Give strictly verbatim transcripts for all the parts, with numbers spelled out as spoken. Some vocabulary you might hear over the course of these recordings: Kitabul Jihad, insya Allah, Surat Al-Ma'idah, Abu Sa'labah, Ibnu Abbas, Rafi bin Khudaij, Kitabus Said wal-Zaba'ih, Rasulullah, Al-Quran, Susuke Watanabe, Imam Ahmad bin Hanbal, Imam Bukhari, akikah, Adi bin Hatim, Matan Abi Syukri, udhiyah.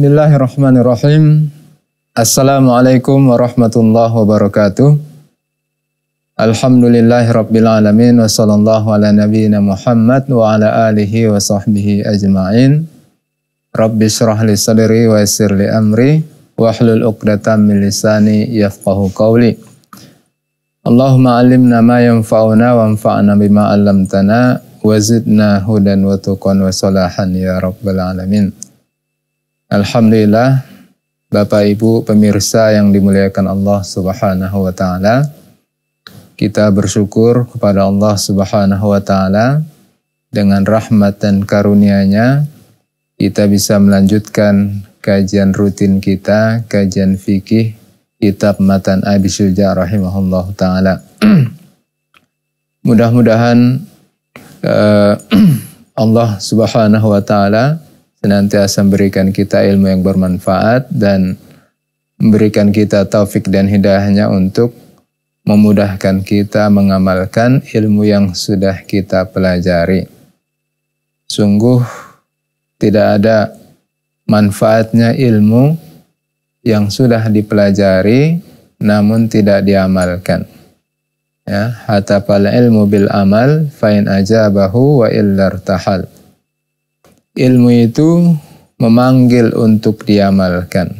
Bismillahirrahmanirrahim. Assalamualaikum warahmatullahi wabarakatuh. Alhamdulillahirabbil alamin wa sallallahu ala nabiyyina Muhammad wa ala alihi wa sahbihi ajma'in. Rabbi shrah li sadri wa yassir li amri wa hlul 'uqdatam min lisani yafqahu qawli. Allahumma 'allimna ma yanfa'una wa anfa'na bima 'allamtana wa zidna hudan wa tuqan wa salahan ya rabbal alamin. Alhamdulillah, Bapak Ibu pemirsa yang dimuliakan Allah Subhanahu wa taala. Kita bersyukur kepada Allah Subhanahu wa taala dengan rahmat dan karunia-Nya kita bisa melanjutkan kajian rutin kita, kajian fikih kitab Matan Abi Syukri rahimahullah taala. Mudah-mudahan uh, Allah Subhanahu wa taala senantiasa memberikan kita ilmu yang bermanfaat dan memberikan kita taufik dan hidayahnya untuk memudahkan kita mengamalkan ilmu yang sudah kita pelajari. Sungguh tidak ada manfaatnya ilmu yang sudah dipelajari namun tidak diamalkan. Ya, hatafal ilmu bil amal fain ajabahu wa illar tahal. Ilmu itu memanggil untuk diamalkan,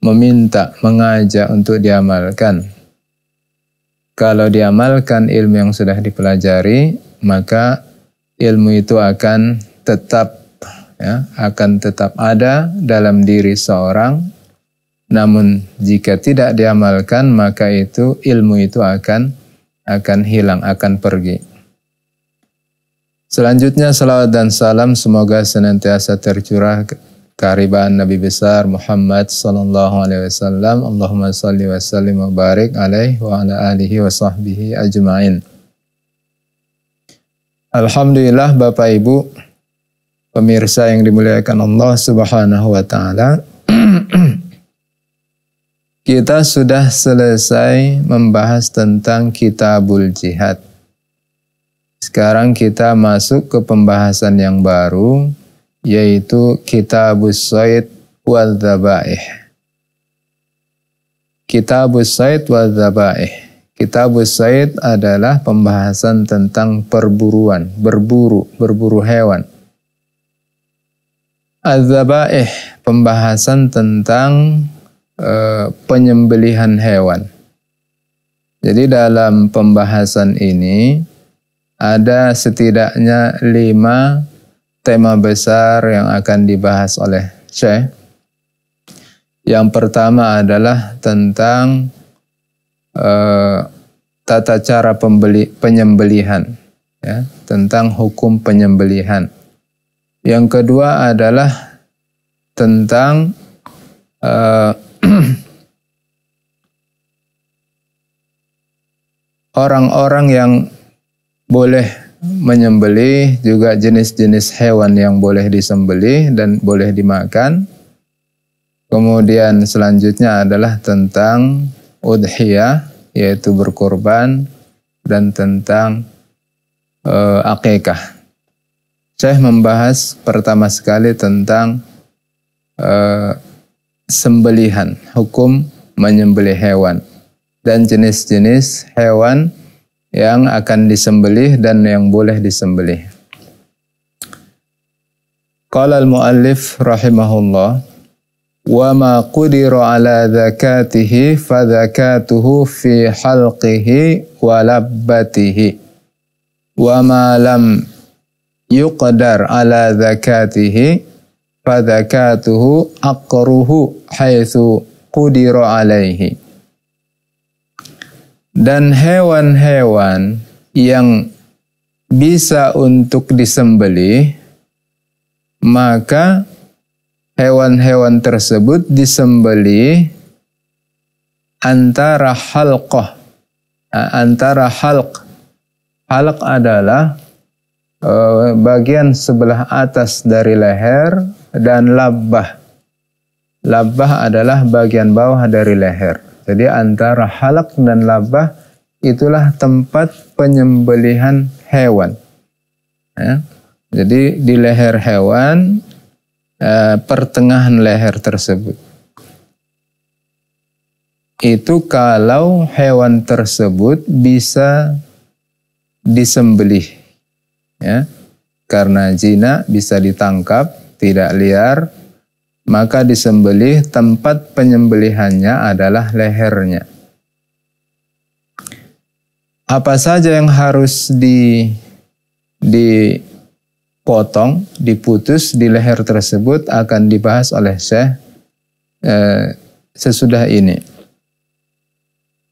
meminta, mengajak untuk diamalkan. Kalau diamalkan ilmu yang sudah dipelajari, maka ilmu itu akan tetap, ya, akan tetap ada dalam diri seorang. Namun jika tidak diamalkan, maka itu ilmu itu akan akan hilang, akan pergi. Selanjutnya salawat dan salam semoga senantiasa tercurah kearibaan Nabi besar Muhammad sallallahu alaihi wasallam. Allahumma shalli wa sallim wa barik alaihi wa ala alihi wa sahbihi ajmain. Alhamdulillah, Bapak Ibu pemirsa yang dimuliakan Allah Subhanahu wa taala. Kita sudah selesai membahas tentang Kitabul Jihad. Sekarang kita masuk ke pembahasan yang baru, yaitu Kitabus Said wal-Zaba'ih. Kitabus Said wal-Zaba'ih. Kitabus Said adalah pembahasan tentang perburuan, berburu, berburu hewan. Al-Zaba'ih, pembahasan tentang uh, penyembelihan hewan. Jadi dalam pembahasan ini, ada setidaknya lima tema besar yang akan dibahas oleh Syekh. Yang pertama adalah tentang uh, tata cara pembeli, penyembelihan, ya, tentang hukum penyembelihan. Yang kedua adalah tentang uh, orang-orang yang boleh menyembelih, juga jenis-jenis hewan yang boleh disembelih dan boleh dimakan. Kemudian selanjutnya adalah tentang udhiyah, yaitu berkorban, dan tentang e, akikah. Syekh membahas pertama sekali tentang e, sembelihan, hukum menyembelih hewan, dan jenis-jenis hewan yang akan disembelih dan yang boleh disembelih. Qala al-muallif rahimahullah, wa ma qudira ala zakatihi fa zakatuhu fi halqihi wa labbatihi, wa ma lam yuqdar ala zakatihi fa zakatuhu aqruhu haitsu qudira alaihi. Dan hewan-hewan yang bisa untuk disembelih, maka hewan-hewan tersebut disembelih antara halqah, antara halq. Halq adalah uh, bagian sebelah atas dari leher, dan labbah. Labbah adalah bagian bawah dari leher. Jadi antara halak dan labah itulah tempat penyembelihan hewan. Ya. Jadi di leher hewan uh, pertengahan leher tersebut. Itu kalau hewan tersebut bisa disembelih, ya, karena jinak bisa ditangkap, tidak liar, maka disembelih. Tempat penyembelihannya adalah lehernya. Apa saja yang harus di dipotong, diputus di leher tersebut akan dibahas oleh Syekh eh, sesudah ini.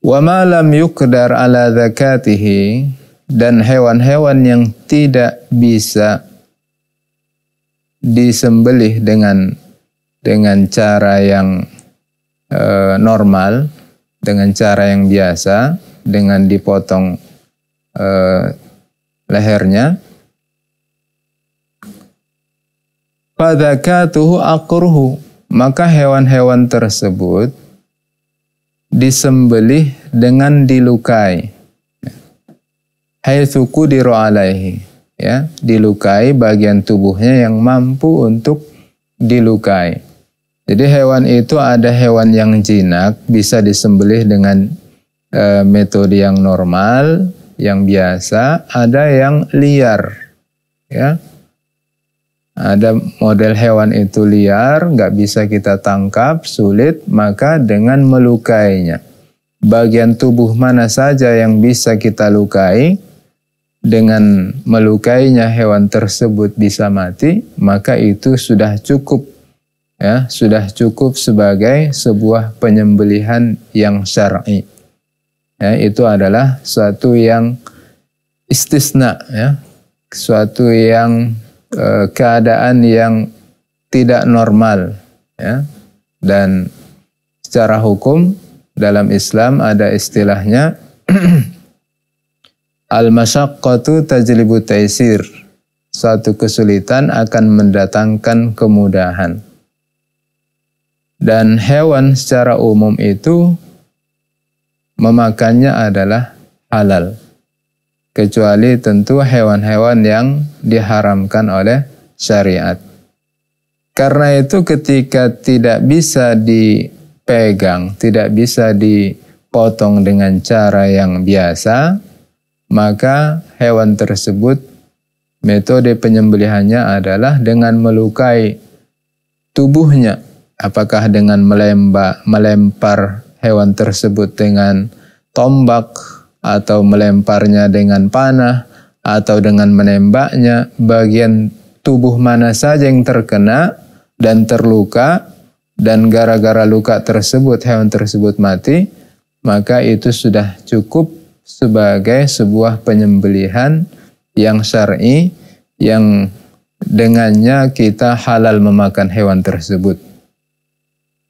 Wa ma lam yuqdar ala zakatihi, dan hewan-hewan yang tidak bisa disembelih dengan dengan cara yang eh, normal, dengan cara yang biasa, dengan dipotong eh, lehernya, fadzakatuhu aqruhu, maka hewan-hewan tersebut disembelih dengan dilukai, haitsu qudira alaihi, ya, dilukai bagian tubuhnya yang mampu untuk dilukai. Jadi hewan itu, ada hewan yang jinak bisa disembelih dengan metode yang normal, yang biasa, ada yang liar, ya. Ada model hewan itu liar, nggak bisa kita tangkap, sulit, maka dengan melukainya. Bagian tubuh mana saja yang bisa kita lukai, dengan melukainya hewan tersebut bisa mati, maka itu sudah cukup, ya, sudah cukup sebagai sebuah penyembelihan yang syar'i. Ya, itu adalah suatu yang istisna, ya, suatu yang e, keadaan yang tidak normal, ya. Dan secara hukum dalam Islam ada istilahnya al-masyaqqatu tajlibu taisir, suatu kesulitan akan mendatangkan kemudahan. Dan hewan secara umum itu memakannya adalah halal, kecuali tentu hewan-hewan yang diharamkan oleh syariat. Karena itu ketika tidak bisa dipegang, tidak bisa dipotong dengan cara yang biasa, maka hewan tersebut metode penyembelihannya adalah dengan melukai tubuhnya. Apakah dengan melempar, melempar hewan tersebut dengan tombak, atau melemparnya dengan panah, atau dengan menembaknya, bagian tubuh mana saja yang terkena dan terluka, dan gara-gara luka tersebut hewan tersebut mati, maka itu sudah cukup sebagai sebuah penyembelihan yang syar'i, yang dengannya kita halal memakan hewan tersebut.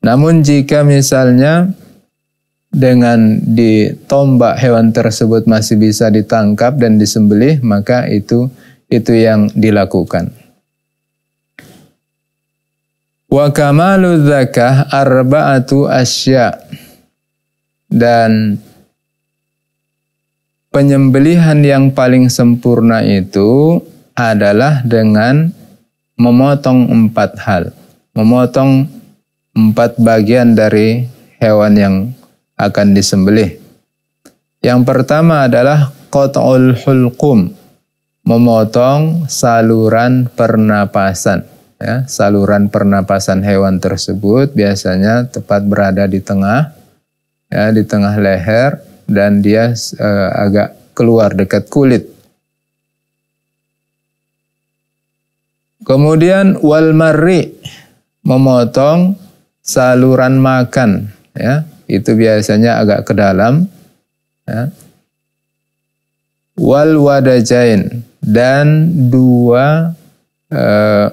Namun jika misalnya dengan ditombak hewan tersebut masih bisa ditangkap dan disembelih, maka itu itu yang dilakukan. Wa kamalu dzakah arba'atu asya, dan penyembelihan yang paling sempurna itu adalah dengan memotong empat hal, memotong empat bagian dari hewan yang akan disembelih. Yang pertama adalah qat'ul hulqum, memotong saluran pernapasan, ya, saluran pernapasan hewan tersebut biasanya tepat berada di tengah, ya, di tengah leher, dan dia e, agak keluar dekat kulit. Kemudian wal marri, memotong saluran makan, ya, itu biasanya agak ke dalam, ya. Wal wadajain, dan dua eh,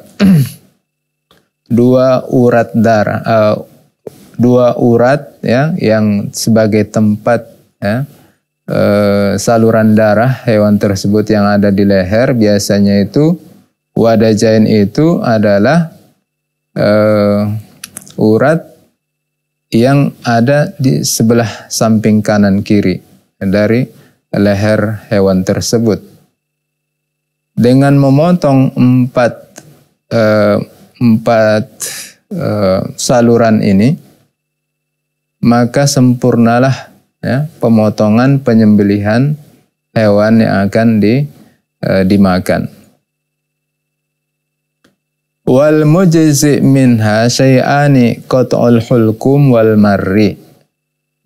dua urat darah, eh, dua urat, ya, yang sebagai tempat, ya, eh, saluran darah hewan tersebut yang ada di leher. Biasanya itu wadajain itu adalah eh, urat yang ada di sebelah samping kanan kiri dari leher hewan tersebut. Dengan memotong empat, eh, empat uh, saluran ini, maka sempurnalah ya, pemotongan penyembelihan hewan yang akan di, uh, dimakan. Wal mujzi minha syai'ani qat'ul hulqum wal marri.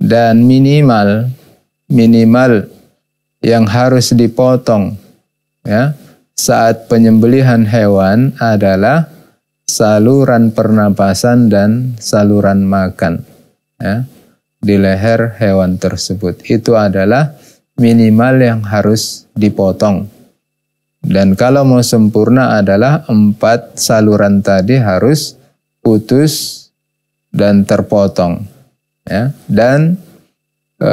Dan minimal minimal yang harus dipotong ya saat penyembelihan hewan adalah saluran pernapasan dan saluran makan ya di leher hewan tersebut. Itu adalah minimal yang harus dipotong. Dan kalau mau sempurna adalah empat saluran tadi harus putus dan terpotong. Ya. Dan e,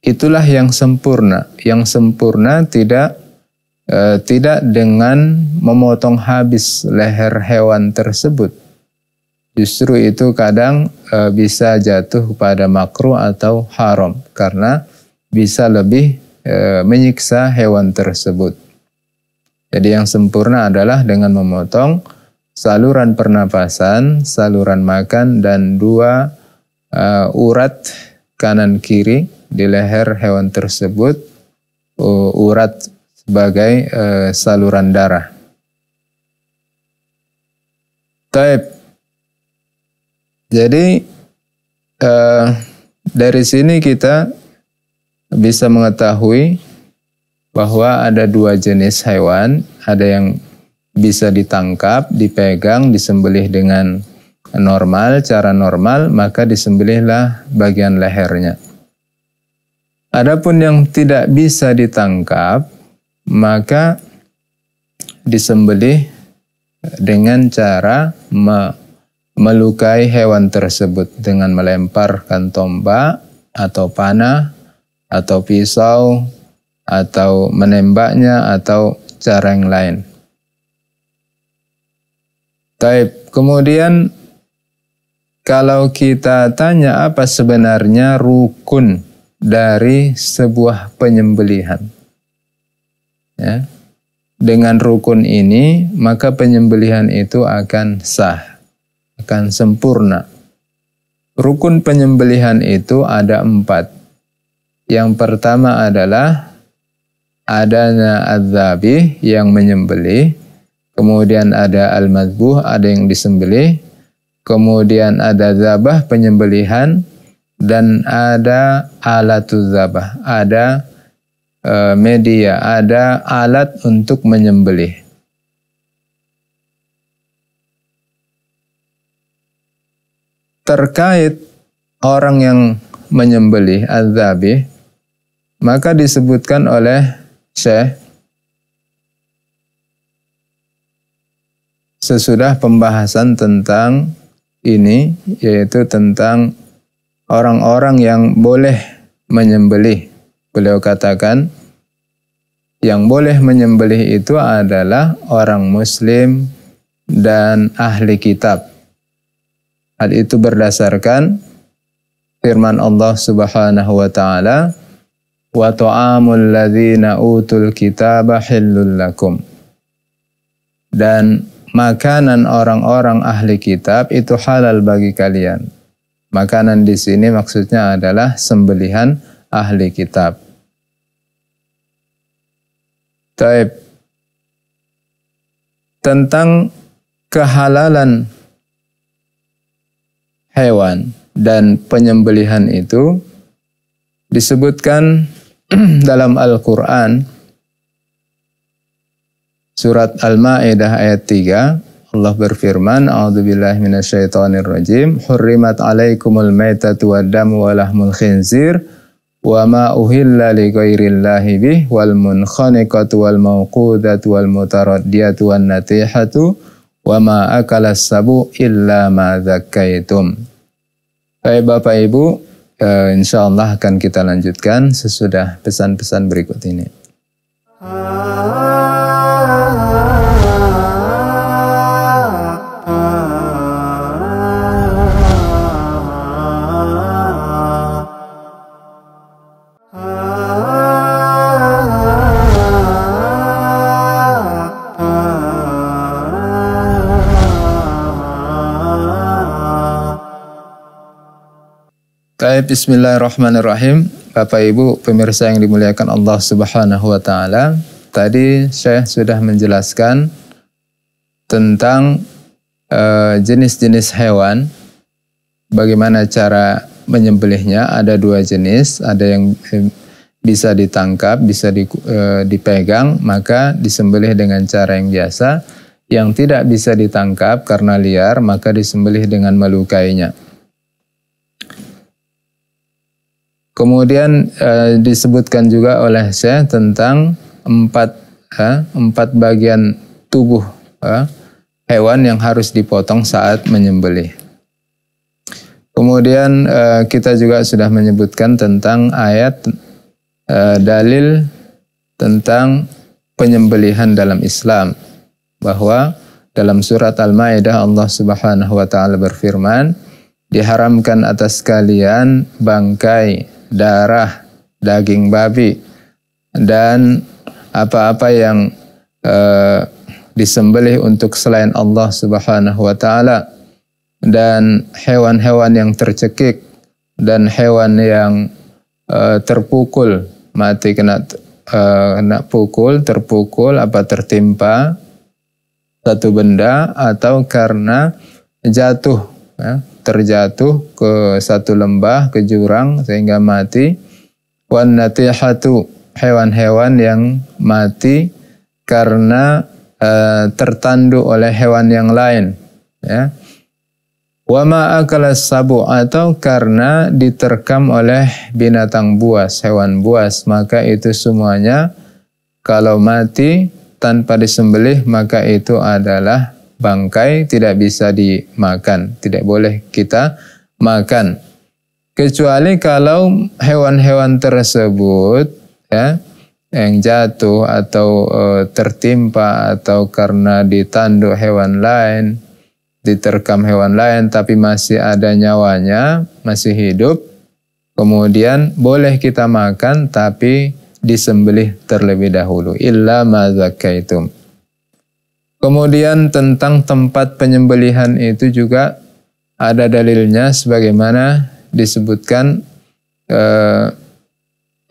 itulah yang sempurna. Yang sempurna tidak e, tidak dengan memotong habis leher hewan tersebut. Justru itu kadang e, bisa jatuh pada makruh atau haram. Karena bisa lebih e, menyiksa hewan tersebut. Jadi yang sempurna adalah dengan memotong saluran pernapasan, saluran makan, dan dua uh, urat kanan kiri di leher hewan tersebut, uh, urat sebagai uh, saluran darah. Taib. Jadi uh, dari sini kita bisa mengetahui bahwa ada dua jenis hewan, ada yang bisa ditangkap, dipegang, disembelih dengan normal, cara normal, maka disembelihlah bagian lehernya. Adapun yang tidak bisa ditangkap, maka disembelih dengan cara melukai hewan tersebut dengan melemparkan tombak atau panah atau pisau, atau menembaknya, atau cara yang lain. Taib. Kemudian, kalau kita tanya apa sebenarnya rukun dari sebuah penyembelihan. Ya. Dengan rukun ini, maka penyembelihan itu akan sah, akan sempurna. Rukun penyembelihan itu ada empat. Yang pertama adalah adanya adzabih yang menyembelih, kemudian ada al-madbuh, ada yang disembelih, kemudian ada zabah penyembelihan, dan ada alatuz zabah, ada e, media, ada alat untuk menyembelih. Terkait orang yang menyembelih adzabih, maka disebutkan oleh Syekh sesudah pembahasan tentang ini, yaitu tentang orang-orang yang boleh menyembelih. Beliau katakan, yang boleh menyembelih itu adalah orang muslim dan ahli kitab. Hal itu berdasarkan firman Allah Subhanahu wa Ta'ala, wa ta'amul ladzina utul kitaba hillul lakum. Dan makanan orang-orang ahli kitab itu halal bagi kalian. Makanan di sini maksudnya adalah sembelihan ahli kitab. Taib. Tentang kehalalan hewan dan penyembelihan itu disebutkan dalam Al-Quran, Surat Al-Ma'idah ayat tiga, Allah berfirman, A'udzubillahi minasyaitonirrajim, Hurrimat alaikumul maitatu waddamu walahmul khinzir, wa ma uhilla li ghairillahi bih, wal munkhaniqatu wal mawqudatu wal mutaraddiyatu wan natihatu, wa ma akalas sabu illa ma zakkaitum. Baik Bapak Ibu, Uh, insya Allah akan kita lanjutkan sesudah pesan-pesan berikut ini. Baik, bismillahirrahmanirrahim. Bapak Ibu pemirsa yang dimuliakan Allah Subhanahu wa taala. Tadi Syekh sudah menjelaskan tentang jenis-jenis uh, hewan, bagaimana cara menyembelihnya. Ada dua jenis, ada yang eh, bisa ditangkap, bisa di, eh, dipegang, maka disembelih dengan cara yang biasa. Yang tidak bisa ditangkap karena liar, maka disembelih dengan melukainya. Kemudian eh, disebutkan juga oleh saya tentang empat, eh, empat bagian tubuh eh, hewan yang harus dipotong saat menyembelih. Kemudian eh, kita juga sudah menyebutkan tentang ayat eh, dalil tentang penyembelihan dalam Islam. Bahwa dalam surat Al-Ma'idah Allah Subhanahu wa taala berfirman, diharamkan atas kalian bangkai, darah, daging babi, dan apa-apa yang e, disembelih untuk selain Allah Subhanahu wa ta'ala, dan hewan-hewan yang tercekik, dan hewan yang e, terpukul, mati kena, e, kena pukul, terpukul, apa tertimpa satu benda, atau karena jatuh, ya, terjatuh ke satu lembah, ke jurang, sehingga mati. Wan natihatu, hewan-hewan yang mati karena e, tertandu oleh hewan yang lain, ya. Wa ma akala sabu, atau karena diterkam oleh binatang buas, hewan buas, maka itu semuanya kalau mati tanpa disembelih, maka itu adalah bangkai, tidak bisa dimakan, tidak boleh kita makan. Kecuali kalau hewan-hewan tersebut, ya, yang jatuh atau e, tertimpa atau karena ditandu hewan lain, diterkam hewan lain, tapi masih ada nyawanya, masih hidup, kemudian boleh kita makan, tapi disembelih terlebih dahulu. Illa ma zakaitum. Kemudian tentang tempat penyembelihan itu juga ada dalilnya, sebagaimana disebutkan eh,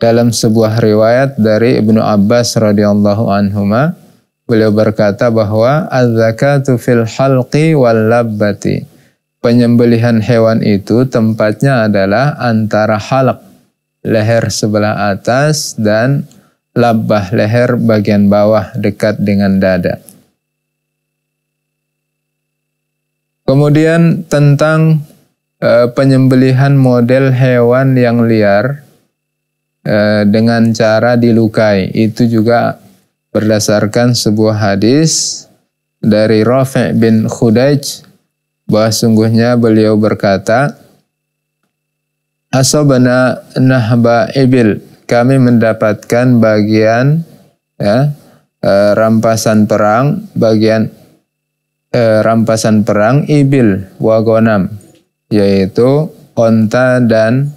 dalam sebuah riwayat dari Ibnu Abbas radhiyallahu anhuma. Beliau berkata bahwa az-zakatu fil halqi wal labbati. Penyembelihan hewan itu tempatnya adalah antara halq, leher sebelah atas, dan labbah, leher bagian bawah dekat dengan dada. Kemudian tentang e, penyembelihan model hewan yang liar e, dengan cara dilukai. Itu juga berdasarkan sebuah hadis dari Rafi bin Khudaij, bahwa sungguhnya beliau berkata, "Asobana nahba ibil", kami mendapatkan bagian, ya, e, rampasan perang, bagian E, rampasan perang ibil wagonam, yaitu onta dan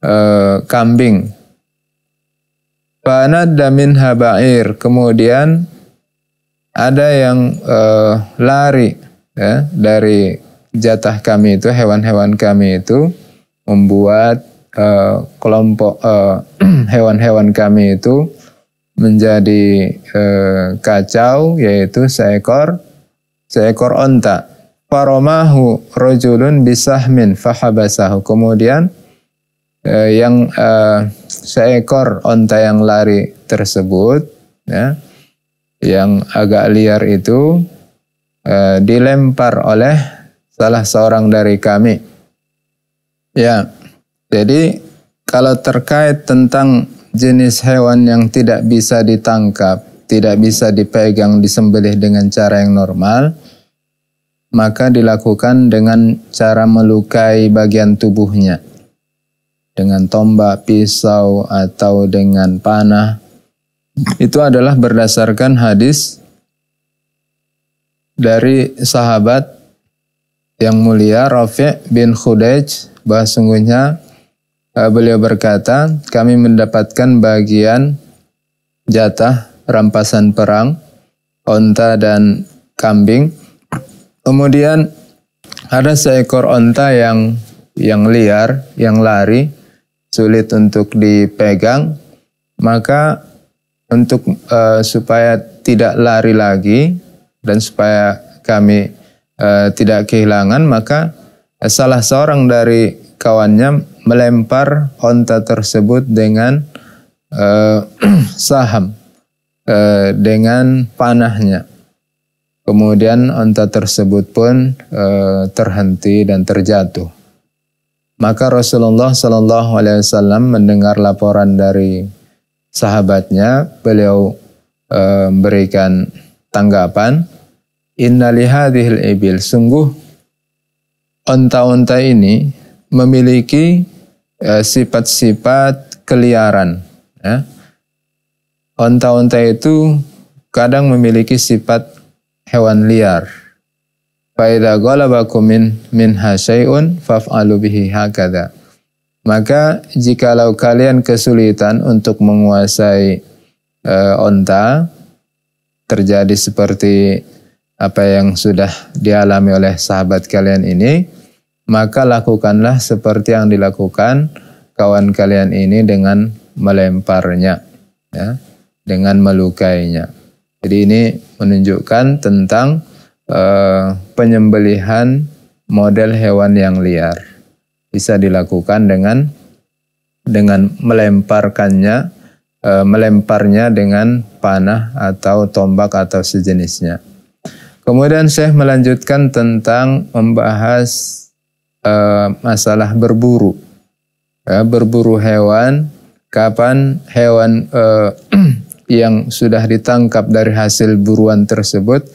e, kambing. Panad damin habair, kemudian ada yang e, lari, ya, dari jatah kami itu, hewan-hewan kami itu, membuat e, kelompok hewan-hewan e, kami itu menjadi e, kacau, yaitu seekor seekor onta. Faromahu rojulun bisahmin fahabasahu. Kemudian eh, yang eh, seekor onta yang lari tersebut, ya, yang agak liar itu eh, dilempar oleh salah seorang dari kami. Ya, jadi kalau terkait tentang jenis hewan yang tidak bisa ditangkap, tidak bisa dipegang, disembelih dengan cara yang normal, maka dilakukan dengan cara melukai bagian tubuhnya. Dengan tombak, pisau, atau dengan panah. Itu adalah berdasarkan hadis dari sahabat yang mulia Rafi bin Khudaij, bahwa sungguhnya beliau berkata, kami mendapatkan bagian jatah rampasan perang, onta dan kambing. Kemudian ada seekor onta yang yang liar, yang lari, sulit untuk dipegang, maka untuk uh, supaya tidak lari lagi dan supaya kami uh, tidak kehilangan, maka salah seorang dari kawannya melempar onta tersebut dengan uh, saham, uh, dengan panahnya. Kemudian onta tersebut pun uh, terhenti dan terjatuh. Maka Rasulullah Shallallahu Alaihi Wasallam mendengar laporan dari sahabatnya, beliau uh, memberikan tanggapan, "Inna lihadhil ibil," sungguh onta-onta ini memiliki sifat-sifat uh, keliaran. Ya. Onta-onta itu kadang memiliki sifat hewan liar. Faida ghalabakum min minha syai'un faf'alu bihi hakadha. Maka jikalau kalian kesulitan untuk menguasai e, onta, terjadi seperti apa yang sudah dialami oleh sahabat kalian ini, maka lakukanlah seperti yang dilakukan kawan kalian ini dengan melemparnya, ya, dengan melukainya. Jadi ini menunjukkan tentang uh, penyembelihan model hewan yang liar. Bisa dilakukan dengan dengan melemparkannya, uh, melemparnya dengan panah atau tombak atau sejenisnya. Kemudian Syekh melanjutkan tentang membahas uh, masalah berburu, ya, berburu hewan. Kapan hewan uh, yang sudah ditangkap dari hasil buruan tersebut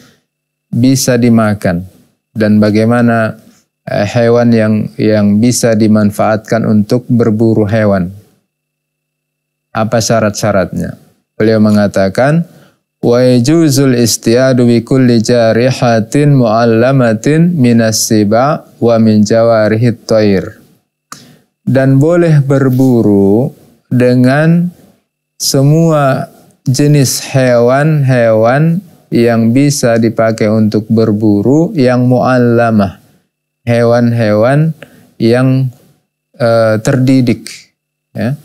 bisa dimakan, dan bagaimana hewan yang yang bisa dimanfaatkan untuk berburu hewan, apa syarat-syaratnya. Beliau mengatakan, wa yajuzul istiyadu bi kulli jarihatin muallamatin minas siba wa min jawarihit thair, dan boleh berburu dengan semua jenis hewan-hewan yang bisa dipakai untuk berburu, yang mu'allamah, hewan-hewan yang e, terdidik, ya.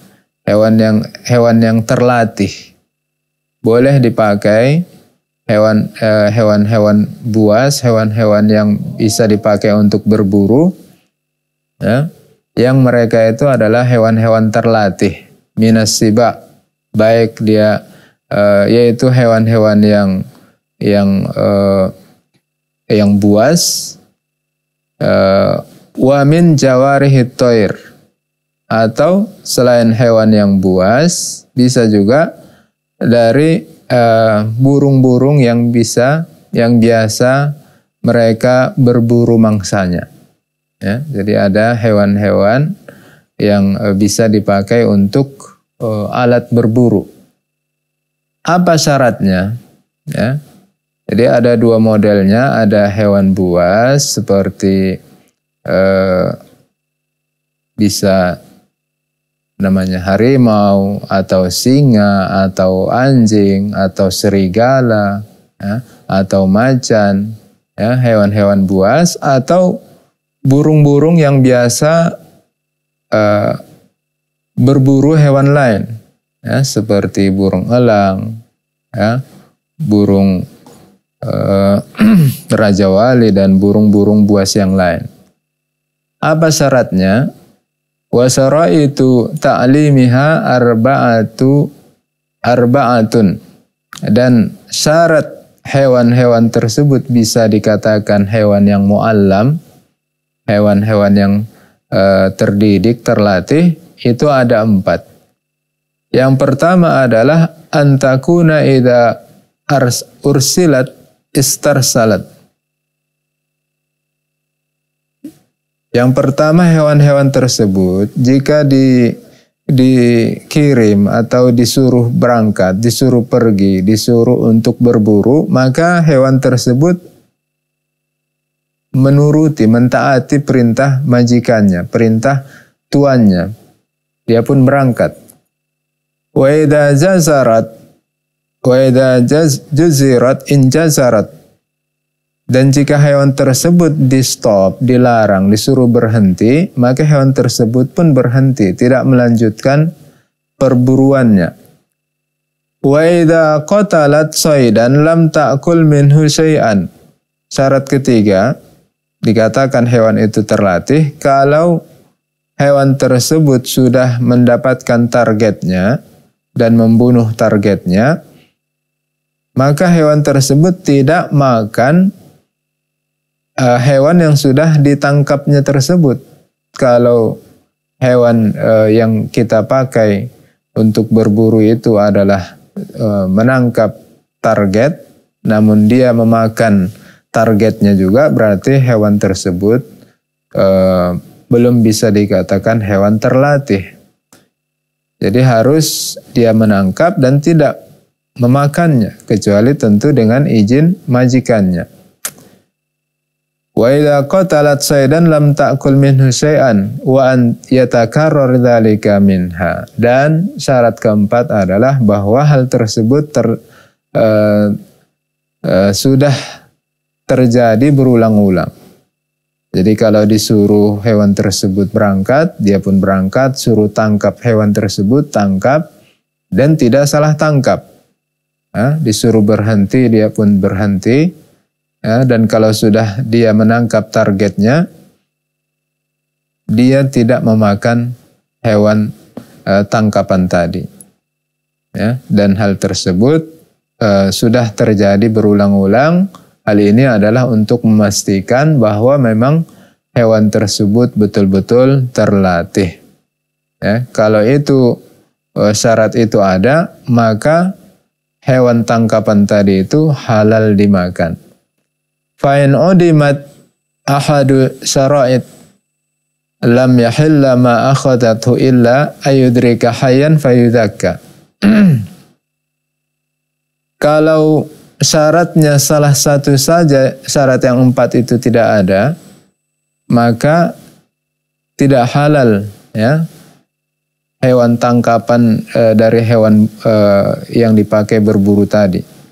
hewan yang hewan yang terlatih. Boleh dipakai hewan e, hewan-hewan buas, hewan-hewan yang bisa dipakai untuk berburu, ya. Yang mereka itu adalah hewan-hewan terlatih, minas siba, baik dia Uh, yaitu hewan-hewan yang yang uh, yang buas, wa min jawarihit thair, atau selain hewan yang buas bisa juga dari burung-burung uh, yang bisa yang biasa mereka berburu mangsanya, ya. Jadi ada hewan-hewan yang uh, bisa dipakai untuk uh, alat berburu. Apa syaratnya? Ya. Jadi ada dua modelnya, ada hewan buas seperti eh, bisa namanya harimau atau singa atau anjing atau serigala, ya, atau macan, ya, hewan-hewan buas, atau burung-burung yang biasa eh, berburu hewan lain. Ya, seperti burung elang, ya, burung eh, raja wali, dan burung-burung buas yang lain. Apa syaratnya? Wasaraitu ta'limiha arba'atu arba'atun, dan syarat hewan-hewan tersebut bisa dikatakan hewan yang mu'allam, hewan-hewan yang eh, terdidik, terlatih, itu ada empat. Yang pertama adalah antakuna idza ursilat istarsalat. Yang pertama, hewan-hewan tersebut jika di dikirim atau disuruh berangkat, disuruh pergi, disuruh untuk berburu, maka hewan tersebut menuruti, mentaati perintah majikannya, perintah tuannya. Dia pun berangkat. Wa idza jazarat wa idza jazirat in jazarat, Dan jika hewan tersebut di stop, dilarang, disuruh berhenti, maka hewan tersebut pun berhenti, tidak melanjutkan perburuannya. Wa idza qatalat saydan lam ta'kul minhu syai'an. Syarat ketiga, dikatakan hewan itu terlatih kalau hewan tersebut sudah mendapatkan targetnya dan membunuh targetnya, maka hewan tersebut tidak makan Uh, hewan yang sudah ditangkapnya tersebut. Kalau hewan uh, yang kita pakai untuk berburu itu adalah uh, menangkap target, namun dia memakan targetnya juga, berarti hewan tersebut uh, belum bisa dikatakan hewan terlatih. Jadi harus dia menangkap dan tidak memakannya, kecuali tentu dengan izin majikannya. Wa idza qatalat saydan lam ta'kul minhu syai'an wa an yatakarrar dzalika minha. Dan syarat keempat adalah bahwa hal tersebut ter, uh, uh, sudah terjadi berulang-ulang. Jadi kalau disuruh hewan tersebut berangkat, dia pun berangkat, suruh tangkap hewan tersebut, tangkap, dan tidak salah tangkap. Nah, disuruh berhenti, dia pun berhenti. Ya, dan kalau sudah dia menangkap targetnya, dia tidak memakan hewan e, tangkapan tadi. Ya, dan hal tersebut e, sudah terjadi berulang-ulang. Hal ini adalah untuk memastikan bahwa memang hewan tersebut betul-betul terlatih. Ya, kalau itu e, syarat itu ada, maka hewan tangkapan tadi itu halal dimakan. Fa'in udimat ahadu syara'id lam yahilla ma akhadathu illa ayudrika hayyan fayudhakka. Kalau syaratnya salah satu saja, syarat yang empat itu tidak ada, maka tidak halal ya hewan tangkapan e, dari hewan e, yang dipakai berburu tadi.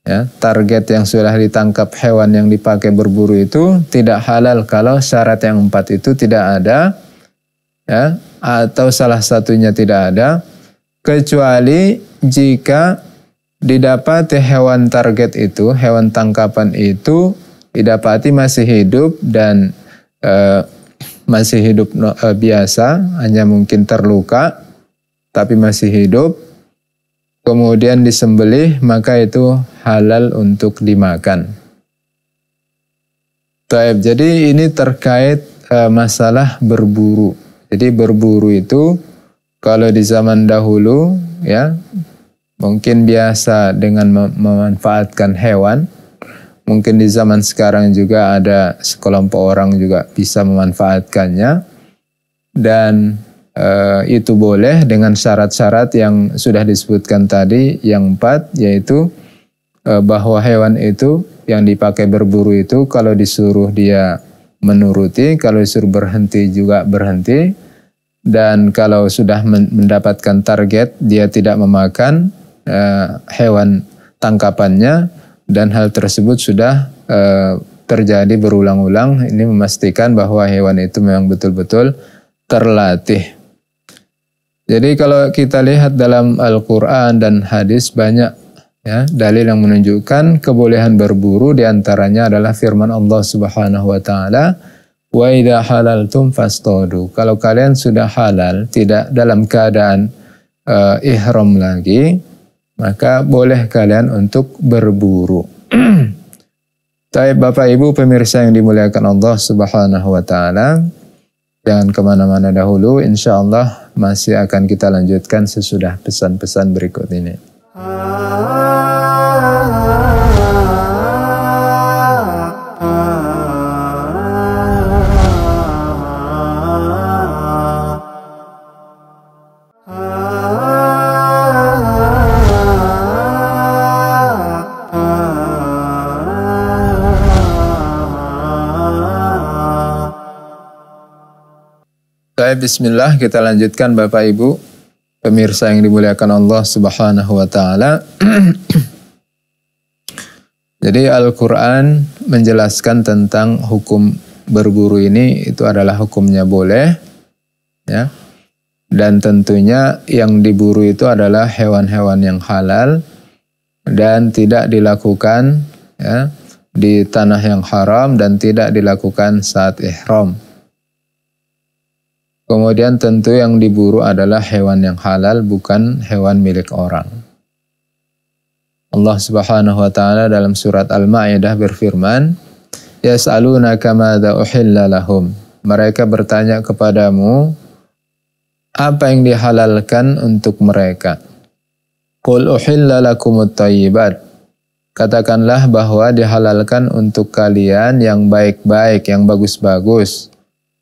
Ya, target yang sudah ditangkap hewan yang dipakai berburu itu tidak halal kalau syarat yang empat itu tidak ada, ya, atau salah satunya tidak ada, kecuali jika didapati hewan target itu, hewan tangkapan itu didapati masih hidup dan e, masih hidup e, biasa, hanya mungkin terluka, tapi masih hidup. Kemudian disembelih, maka itu halal untuk dimakan. Taib. Jadi ini terkait e, masalah berburu. Jadi berburu itu kalau di zaman dahulu ya mungkin biasa dengan mem memanfaatkan hewan. Mungkin di zaman sekarang juga ada sekelompok orang juga bisa memanfaatkannya. Dan Uh, itu boleh dengan syarat-syarat yang sudah disebutkan tadi yang empat, yaitu uh, bahwa hewan itu yang dipakai berburu itu kalau disuruh dia menuruti, kalau disuruh berhenti juga berhenti, dan kalau sudah mendapatkan target dia tidak memakan uh, hewan tangkapannya, dan hal tersebut sudah uh, terjadi berulang-ulang. Ini memastikan bahwa hewan itu memang betul-betul terlatih. Jadi kalau kita lihat dalam Al-Quran dan hadis banyak ya, dalil yang menunjukkan kebolehan berburu, diantaranya adalah firman Allah Subhanahu Wa Taala, wa idha halaltum fastadu. Kalau kalian sudah halal, tidak dalam keadaan uh, ihram lagi, maka boleh kalian untuk berburu. Baik Bapak Ibu pemirsa yang dimuliakan Allah Subhanahu Wa Taala. Jangan kemana-mana dahulu, insya Allah masih akan kita lanjutkan sesudah pesan-pesan berikut ini. Bismillah, kita lanjutkan Bapak Ibu pemirsa yang dimuliakan Allah Subhanahu Wa Taala. Jadi Al-Quran menjelaskan tentang hukum berburu ini, itu adalah hukumnya boleh, ya. Dan tentunya yang diburu itu adalah hewan-hewan yang halal dan tidak dilakukan, ya, di tanah yang haram dan tidak dilakukan saat ihram. Kemudian tentu yang diburu adalah hewan yang halal, bukan hewan milik orang. Allah Subhanahu wa taala dalam surat Al-Ma'idah berfirman, "Yas'alunaka madza uhilla lahum." Mereka bertanya kepadamu apa yang dihalalkan untuk mereka. "Qul uhilla lakumut thayyibat." Katakanlah bahwa dihalalkan untuk kalian yang baik-baik, yang bagus-bagus.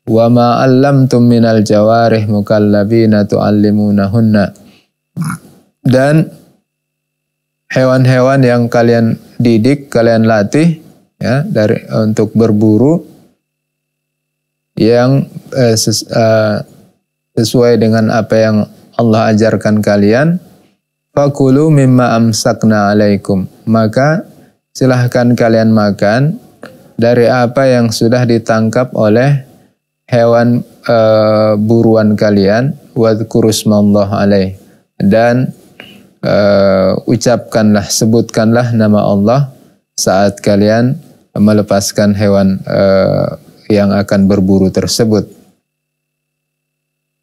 Wa ma 'allamtum minal jawarih mukallabina tu'allimunahunna. Dan hewan-hewan yang kalian didik, kalian latih, ya, dari untuk berburu yang eh, ses, eh, sesuai dengan apa yang Allah ajarkan kalian. Fakulu mimma amsakna alaikum. Maka silahkan kalian makan dari apa yang sudah ditangkap oleh hewan e, buruan kalian, wadhkuru smallahi alaihi, dan e, ucapkanlah, sebutkanlah nama Allah saat kalian melepaskan hewan e, yang akan berburu tersebut.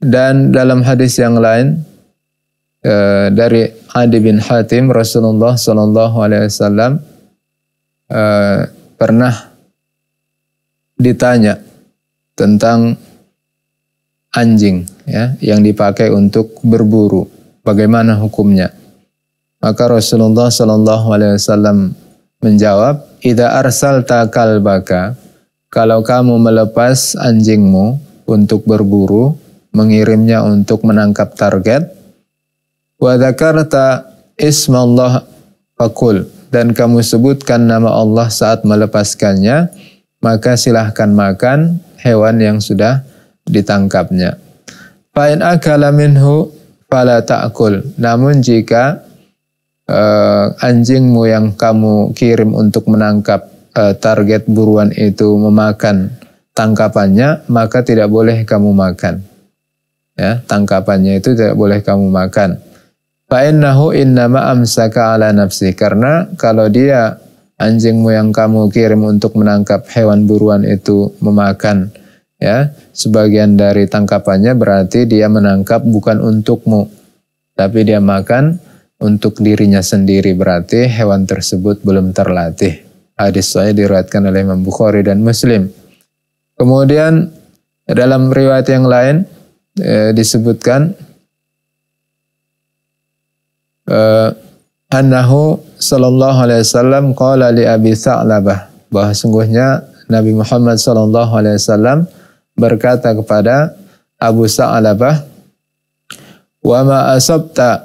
Dan dalam hadis yang lain e, dari Adi bin Hatim, Rasulullah Shallallahu Alaihi Wasallam e, pernah ditanya tentang anjing, ya, yang dipakai untuk berburu, bagaimana hukumnya? Maka Rasulullah Shallallahu Alaihi Wasallam menjawab, "Idza arsalta kalbaka, kalau kamu melepas anjingmu untuk berburu, mengirimnya untuk menangkap target, wa dzakarta ismallah faqul, dan kamu sebutkan nama Allah saat melepaskannya, maka silahkan makan hewan yang sudah ditangkapnya. Fa'in akala minhu fala ta'kul." Namun jika uh, anjingmu yang kamu kirim untuk menangkap uh, target buruan itu memakan tangkapannya, maka tidak boleh kamu makan. Ya, tangkapannya itu tidak boleh kamu makan. Fa'innahu innama amsaka ala nafsi, karena kalau dia anjingmu yang kamu kirim untuk menangkap hewan buruan itu memakan, ya, sebagian dari tangkapannya, berarti dia menangkap bukan untukmu, tapi dia makan untuk dirinya sendiri, berarti hewan tersebut belum terlatih. Hadis sahih diriwayatkan oleh Imam Bukhari dan Muslim. Kemudian dalam riwayat yang lain eh, disebutkan eh, Annahu sallallahu alaihi wasallam qala li Abi Sa'labah, bahwa sungguhnya Nabi Muhammad sallallahu alaihi wasallam berkata kepada Abu Sa'labah, "Wa ma asabta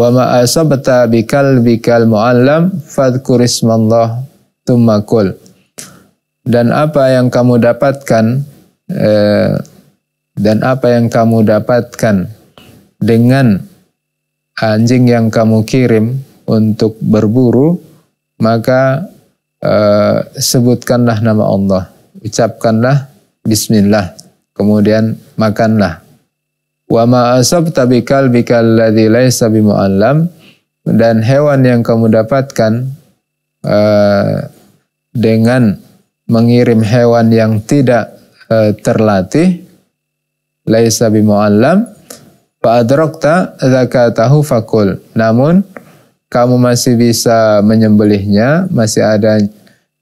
wa ma asabta bikal bikal mu'allam fadhkur ismallah tsumma kul." Dan apa yang kamu dapatkan eh, dan apa yang kamu dapatkan dengan anjing yang kamu kirim untuk berburu, maka e, sebutkanlah nama Allah, ucapkanlah bismillah, kemudian makanlah. Wa ma asabta bikal bikal ladzi laysa bimu'allam, dan hewan yang kamu dapatkan e, dengan mengirim hewan yang tidak e, terlatih, laysa bimu'allam, fa'adrakta zakatahu fakul. Namun kamu masih bisa menyembelihnya, masih ada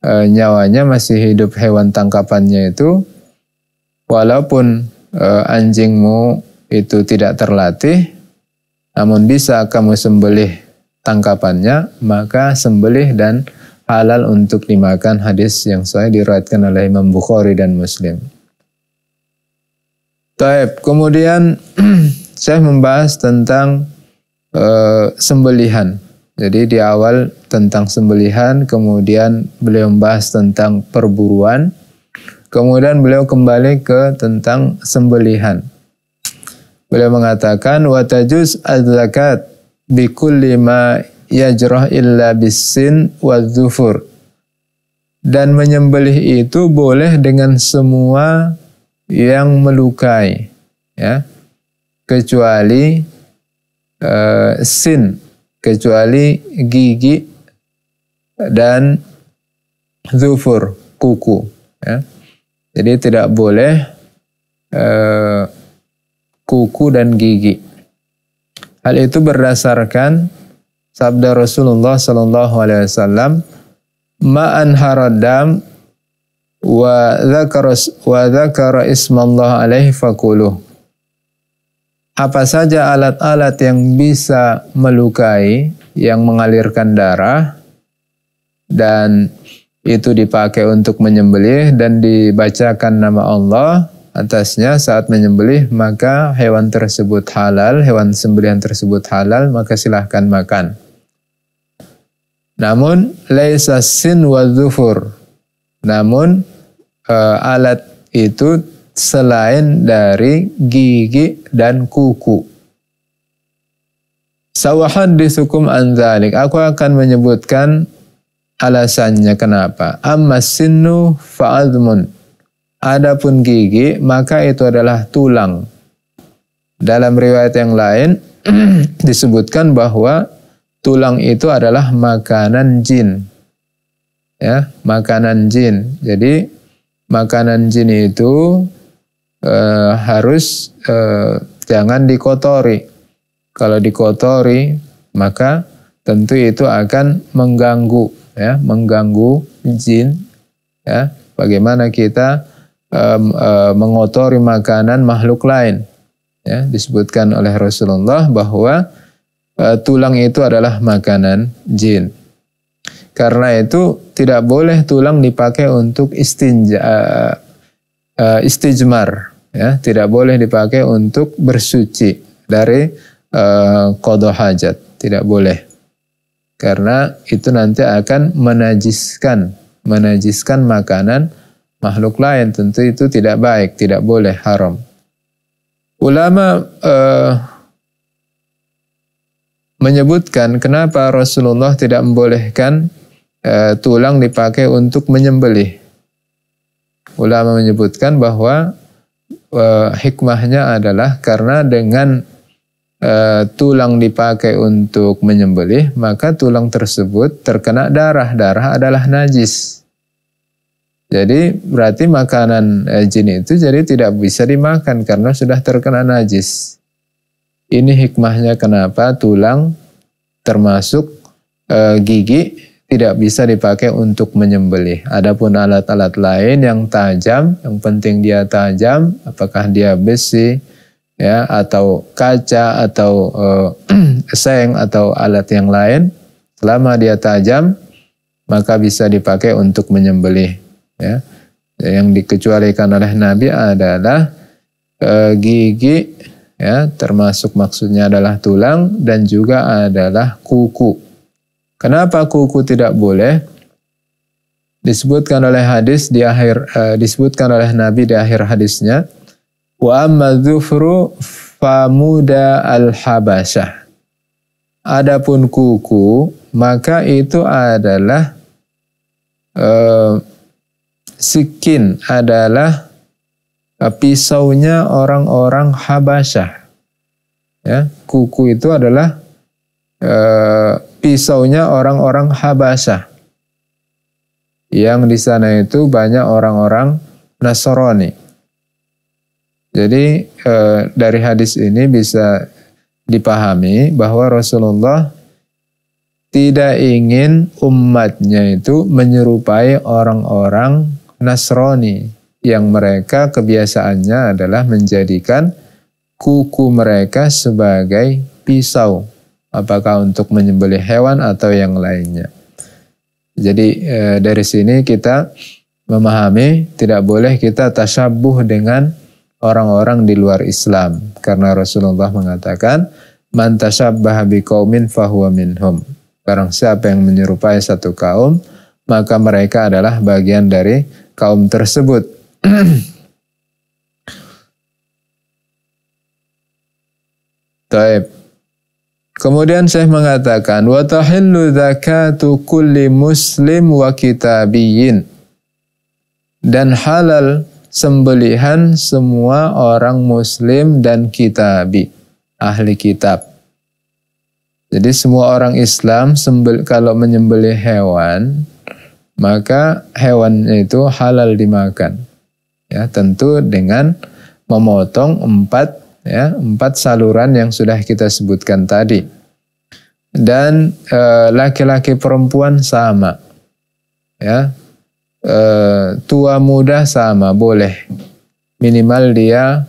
e, nyawanya, masih hidup hewan tangkapannya itu, walaupun e, anjingmu itu tidak terlatih, namun bisa kamu sembelih tangkapannya, maka sembelih dan halal untuk dimakan. Hadis yang sahih diriwayatkan oleh Imam Bukhari dan Muslim. Taib. Kemudian saya membahas tentang e, sembelihan. Jadi di awal tentang sembelihan, kemudian beliau membahas tentang perburuan, kemudian beliau kembali ke tentang sembelihan. Beliau mengatakan, "Wa tajuz az-zakat bi kulli ma yajrah illa bisin wa dzufur. Dan menyembelih itu boleh dengan semua yang melukai, ya, kecuali uh, sin, kecuali gigi dan dzufur, kuku, ya. Jadi tidak boleh uh, kuku dan gigi. Hal itu berdasarkan sabda Rasulullah sallallahu alaihi wasallam, ma anharadam wa dzakara wa dzakara ismallah alaihi faquluh. Apa saja alat-alat yang bisa melukai, yang mengalirkan darah, dan itu dipakai untuk menyembelih dan dibacakan nama Allah atasnya saat menyembelih, maka hewan tersebut halal, hewan sembelihan tersebut halal, maka silahkan makan. Namun laisa sin wa dzufur. Namun e, alat itu selain dari gigi dan kuku. Sawahaditsukum an dzalik. Aku akan menyebutkan alasannya kenapa. Amma sinnu fa'admun. Adapun gigi, maka itu adalah tulang. Dalam riwayat yang lain disebutkan bahwa tulang itu adalah makanan jin. Ya, makanan jin. Jadi makanan jin itu e, harus e, jangan dikotori. Kalau dikotori, maka tentu itu akan mengganggu, ya, mengganggu jin, ya. Bagaimana kita mengotori makanan makhluk lain, ya, disebutkan oleh Rasulullah bahwa uh, tulang itu adalah makanan jin. Karena itu tidak boleh tulang dipakai untuk istinja, uh, uh, istijmar, ya, tidak boleh dipakai untuk bersuci dari uh, qada hajat, tidak boleh. Karena itu nanti akan menajiskan, menajiskan makanan makhluk lain, tentu itu tidak baik, tidak boleh, haram. Ulama eh, menyebutkan kenapa Rasulullah tidak membolehkan eh, tulang dipakai untuk menyembelih. Ulama menyebutkan bahwa eh, hikmahnya adalah karena dengan eh, tulang dipakai untuk menyembelih, maka tulang tersebut terkena darah. Darah adalah najis. Jadi berarti makanan jin itu jadi tidak bisa dimakan karena sudah terkena najis. Ini hikmahnya kenapa tulang termasuk e, gigi tidak bisa dipakai untuk menyembelih. Adapun alat-alat lain yang tajam, yang penting dia tajam, apakah dia besi, ya, atau kaca, atau e, seng, atau alat yang lain, selama dia tajam maka bisa dipakai untuk menyembelih. Ya, yang dikecualikan oleh Nabi adalah e, gigi, ya, termasuk maksudnya adalah tulang dan juga adalah kuku. Kenapa kuku tidak boleh? Disebutkan oleh hadis di akhir e, disebutkan oleh Nabi di akhir hadisnya, wa amadzufru famuda al-habasyah. Adapun kuku, maka itu adalah e, sikin, adalah pisaunya orang-orang Habasyah. Ya, kuku itu adalah e, pisaunya orang-orang Habasyah. Yang di sana itu banyak orang-orang Nasrani. Jadi e, dari hadis ini bisa dipahami bahwa Rasulullah tidak ingin umatnya itu menyerupai orang-orang Nasrani yang mereka kebiasaannya adalah menjadikan kuku mereka sebagai pisau, apakah untuk menyembelih hewan atau yang lainnya. Jadi e, dari sini kita memahami tidak boleh kita tasyabuh dengan orang-orang di luar Islam, karena Rasulullah mengatakan man tasyabbaha biqaumin fahuwa minhum. Barang siapa yang menyerupai satu kaum, maka mereka adalah bagian dari kaum tersebut. Taib. Kemudian Syekh mengatakan, wa tahillu zakatu kulli muslim wa kitabiyin. Dan halal sembelihan semua orang muslim dan kitabi, ahli kitab. Jadi semua orang Islam sembel, kalau menyembelih hewan, maka hewan itu halal dimakan. Ya, tentu dengan memotong empat ya, empat saluran yang sudah kita sebutkan tadi. Dan laki-laki perempuan sama. Ya. E, tua muda sama, boleh. Minimal dia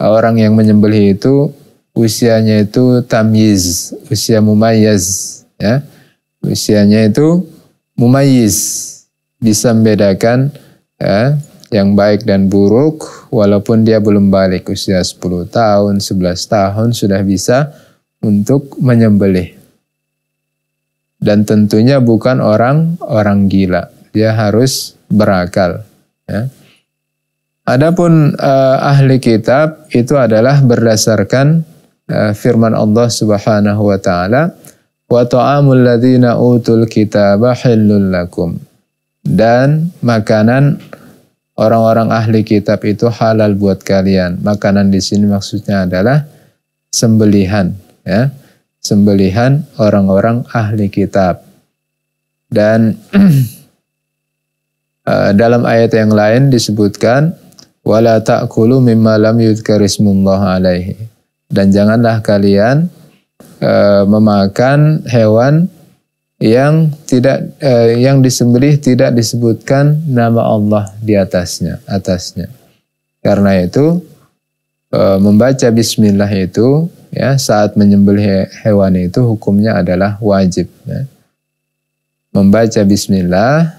orang yang menyembelih itu usianya itu tamyiz, usia mumayyiz, ya. Usianya itu mumayyiz, bisa membedakan ya, yang baik dan buruk, walaupun dia belum balik usia sepuluh tahun, sebelas tahun, sudah bisa untuk menyembelih. Dan tentunya bukan orang orang gila, dia harus berakal, ya. Adapun eh, ahli kitab itu adalah berdasarkan firman Allah Subhanahu wa taala, wa ta'amul ladzina utul kitaba halul lakum, dan makanan orang-orang ahli kitab itu halal buat kalian. Makanan di sini maksudnya adalah sembelihan, ya, sembelihan orang-orang ahli kitab. Dan dalam ayat yang lain disebutkan, wala ta'kulu mimma lam yudhkarismullah alaihi, dan janganlah kalian e, memakan hewan yang tidak e, yang disembelih tidak disebutkan nama Allah di atasnya, atasnya. Karena itu e, membaca bismillah itu ya saat menyembelih hewan itu hukumnya adalah wajib, ya. Membaca bismillah,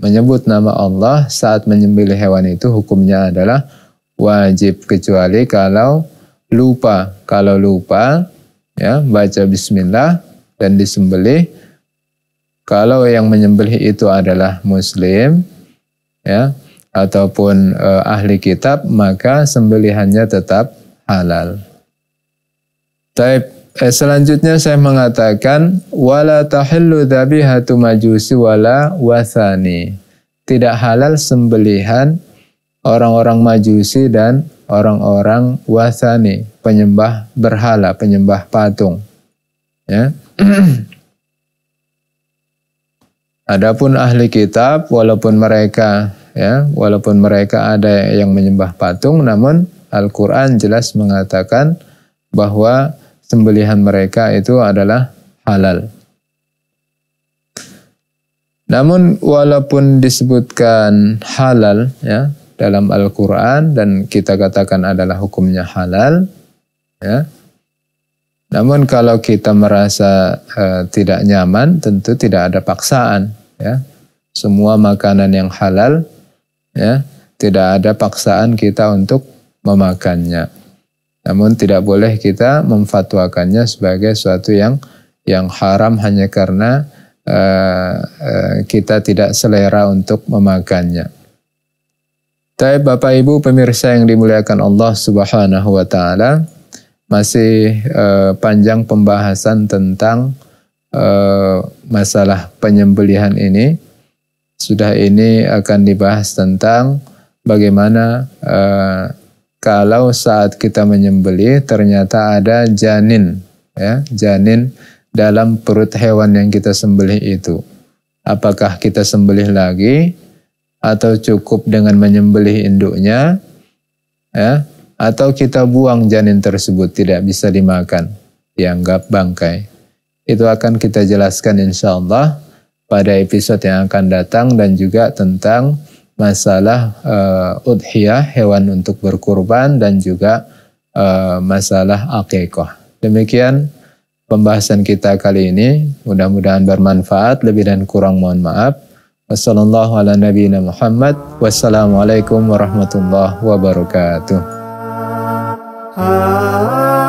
menyebut nama Allah saat menyembelih hewan itu hukumnya adalah wajib, kecuali kalau lupa. Kalau lupa ya baca bismillah dan disembelih, kalau yang menyembelih itu adalah muslim ya ataupun e, ahli kitab, maka sembelihannya tetap halal. Taib, eh, selanjutnya saya mengatakan wala tahillu dzabihatu majusi wala wathani. Tidak halal sembelihan orang-orang majusi dan orang-orang wasani, penyembah berhala, penyembah patung. Ya. Adapun ahli kitab, walaupun mereka, ya, walaupun mereka ada yang menyembah patung, namun Al-Quran jelas mengatakan bahwa sembelihan mereka itu adalah halal. Namun walaupun disebutkan halal, ya, dalam Al-Quran dan kita katakan adalah hukumnya halal, ya. Namun kalau kita merasa e, tidak nyaman, tentu tidak ada paksaan, ya. Semua makanan yang halal, ya, tidak ada paksaan kita untuk memakannya. Namun tidak boleh kita memfatwakannya sebagai suatu yang yang haram hanya karena e, e, kita tidak selera untuk memakannya. Tapi Bapak Ibu pemirsa yang dimuliakan Allah Subhanahu wa taala, masih eh, panjang pembahasan tentang eh, masalah penyembelihan ini. Sudah ini akan dibahas tentang bagaimana eh, kalau saat kita menyembelih ternyata ada janin, ya, janin dalam perut hewan yang kita sembelih itu. Apakah kita sembelih lagi? Atau cukup dengan menyembelih induknya, ya, atau kita buang janin tersebut, tidak bisa dimakan, dianggap bangkai. Itu akan kita jelaskan insya Allah pada episode yang akan datang, dan juga tentang masalah uh, udhiyah, hewan untuk berkurban, dan juga uh, masalah akikah. Demikian pembahasan kita kali ini, mudah-mudahan bermanfaat. Lebih dan kurang mohon maaf. Wassallallahu ala nabiyina Muhammad. Wassalamualaikum warahmatullahi wabarakatuh.